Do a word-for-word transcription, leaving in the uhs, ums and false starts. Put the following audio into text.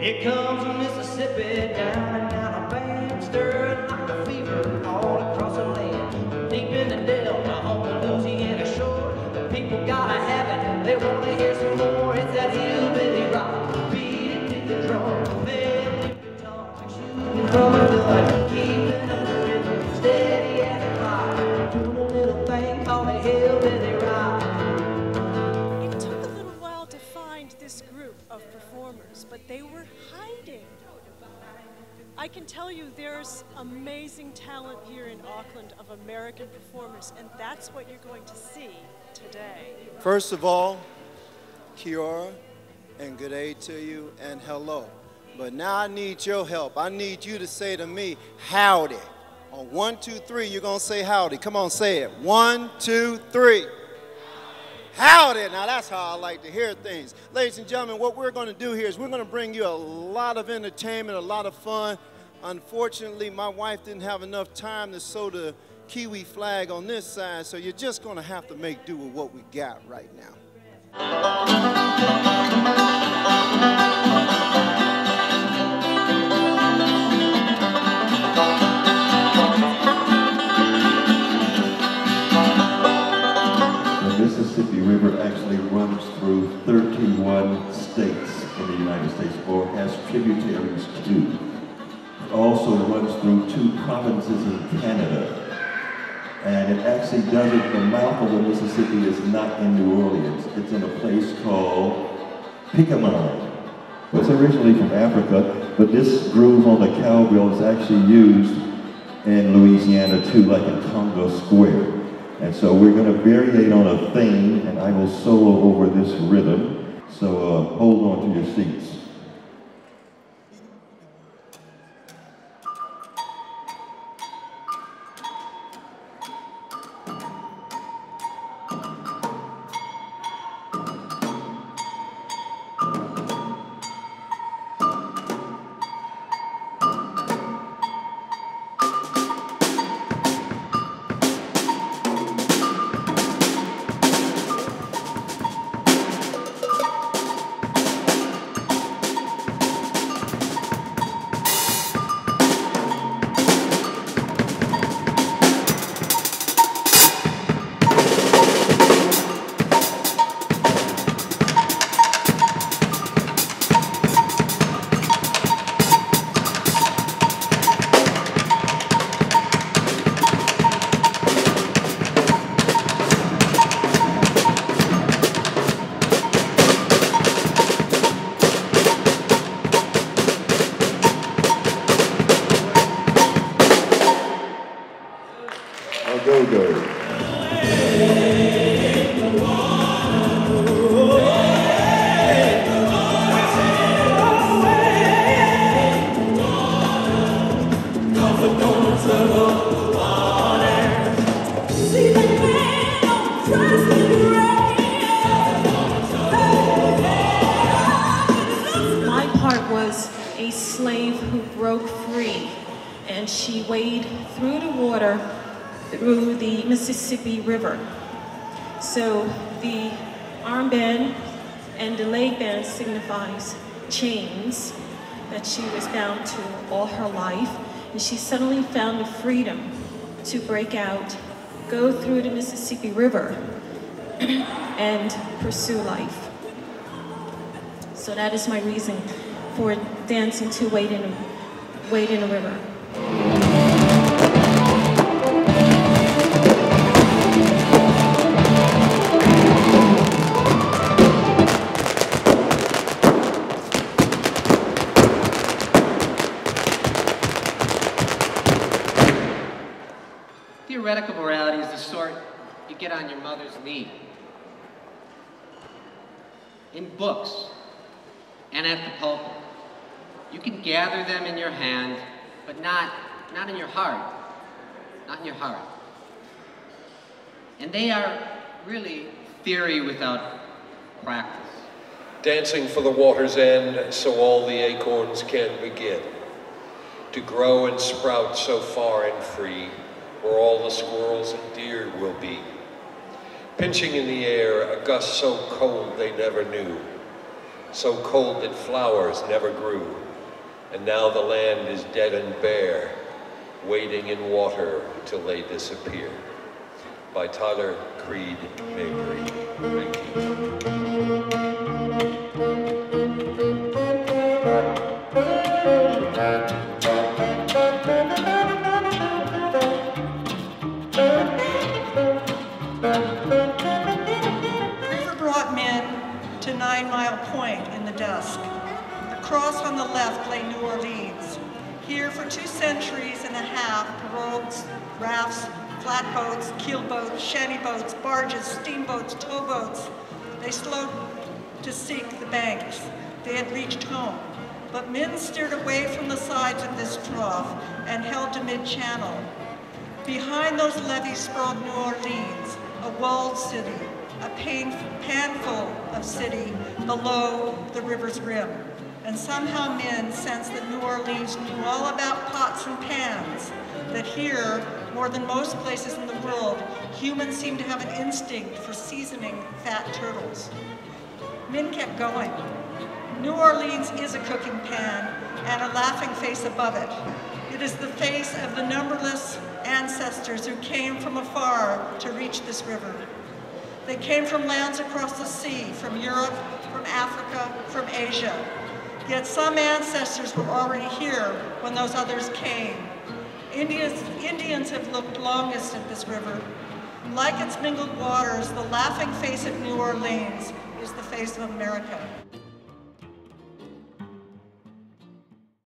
It comes from Mississippi down and down a band, stirring like a fever all across the land. Deep in the delta on the Louisiana shore, the people gotta have it, they want to hear some more. It's that hillbilly rock, beat it to the drum, then lift your tongues like shooting from a gun. Keeping up the rhythm, steady as a rock, doing a little thing called a hillbilly rock. It took a little while to find this group of performers, but they were hiding. I can tell you there's amazing talent here in Auckland of American performers, and that's what you're going to see today. First of all, kia ora, and good day to you, and hello. But now I need your help. I need you to say to me, howdy. On one, two, three, you're going to say howdy. Come on, say it. One, two, three. Howdy. Now that's how I like to hear things. Ladies and gentlemen, what we're going to do here is we're going to bring you a lot of entertainment, a lot of fun. Unfortunately, my wife didn't have enough time to sew the Kiwi flag on this side, so you're just going to have to make do with what we got right now. Mississippi River actually runs through thirty-one states in the United States, or has tributaries to. It also runs through two provinces in Canada. And it actually doesn't, the mouth of the Mississippi is not in New Orleans. It's in a place called Picamon. It's originally from Africa, but this groove on the cowbell is actually used in Louisiana too, like in Congo Square. And so we're going to variate on a theme, and I will solo over this rhythm. So uh, hold on to your seats. She waded through the water through the Mississippi River. So the armband and the leg band signifies chains that she was bound to all her life. And she suddenly found the freedom to break out, go through the Mississippi River, and pursue life. So that is my reason for dancing to wade in, wade in a river. Theoretical morality is the sort you get on your mother's knee, in books, and at the pulpit. You can gather them in your hand, but not, not in your heart, not in your heart. And they are really theory without practice. Dancing for the water's end, so all the acorns can begin to grow and sprout so far and free, where all the squirrels and deer will be. Pinching in the air, a gust so cold they never knew, so cold that flowers never grew. And now the land is dead and bare, wading in water till they disappear. By Tyler Creed Mabry. Thank you. River brought men to Nine Mile Point in the dusk. Across on the left lay New Orleans. Here for two centuries and a half, pirogues, rafts, flatboats, keelboats, shanty boats, barges, steamboats, towboats. They slowed to seek the banks. They had reached home. But men steered away from the sides of this trough and held to mid-channel. Behind those levees sprawled New Orleans, a walled city, a panful of city below the river's rim. And somehow men sensed that New Orleans knew all about pots and pans, that here, more than most places in the world, humans seem to have an instinct for seasoning fat turtles. Men kept going. New Orleans is a cooking pan and a laughing face above it. It is the face of the numberless ancestors who came from afar to reach this river. They came from lands across the sea, from Europe, from Africa, from Asia. Yet some ancestors were already here when those others came. Indians, Indians have looked longest at this river. Like its mingled waters, the laughing face of New Orleans is the face of America.